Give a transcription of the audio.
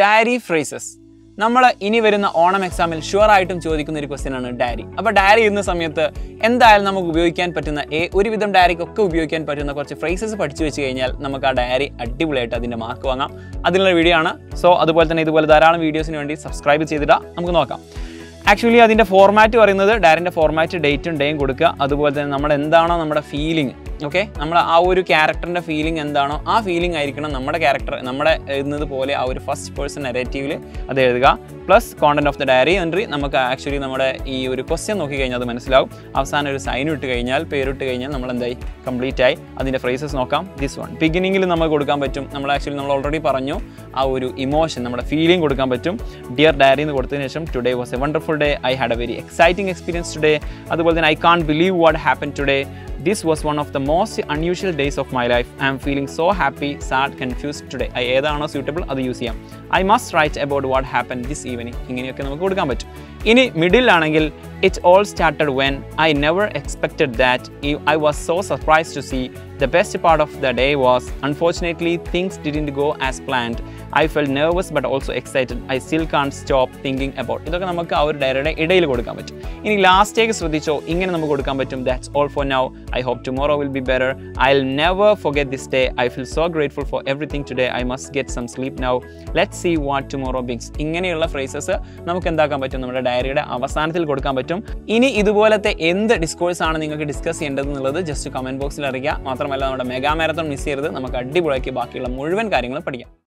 Diary phrases. Namala ini veruna onam examil sure item chodikkunna oru question aanu diary. Appo diary irna samayathe endayal namukku ubhayikkan pattuna oru vidham diary okke ubhayikkan pattuna korchu phrases padichu vechu kiyal namukku aa diary addipulayittu adinte mark vaangam. Adinulla video aanu. So adupole thanne idupole dharalam videos nu vendi subscribe cheyidida namukku nokkam. Actually adinte format parayunnathu diary inde format date and day kodukka adupole thanne nammal endano nammada feeling okay, nammal aa oru character inde feeling endano aa feeling aayirikkanam nammada character nammada edunathu pole aa oru first person narrative il adu eduthuka plus content of the diary entry namukku actually nammada ee oru question nokki kiyana adu manasilavu avasana oru sign ittu kiyal peru ittu kiyal nammal endai complete aayi adinte phrases nokkam this one beginning il namukku kodukkan pattum nammal actually nammal already paranju aa oru emotion nammada feeling kodukkan pattum dear diary nu koduthine shesham today was a wonderful day I had a very exciting experience today adupole then I can't believe what happened today this was one of the most unusual days of my life I am feeling so happy sad confused today I edana suitable adu use cheyam I must write about what happened this evening ingeniyokke namukku kodukkan pattu ini middle aanengil it all started when I never expected that I was so surprised to see the best part of the day was unfortunately things didn't go as planned I felt nervous but also excited I still can't stop thinking about idokke namukku avur diary idayil kodukkan pattu ini last take sradicho ingene namukku kodukkan pattum that's all for now I hope tomorrow will be better I'll never forget this day I feel so grateful for everything today I must get some sleep now let's see what tomorrow brings ingeneyulla phrases namukku endakkan pattum nammada diary ide avasanathil kodukkan pattum ini idupolathe end discourse aanu ningalku discuss cheyendathunnullathu just comment box il arikka mathramalle nammada mega marathon miss cheyirthu namukku addipolayike baakiyulla muzhuvan karyangalum padikka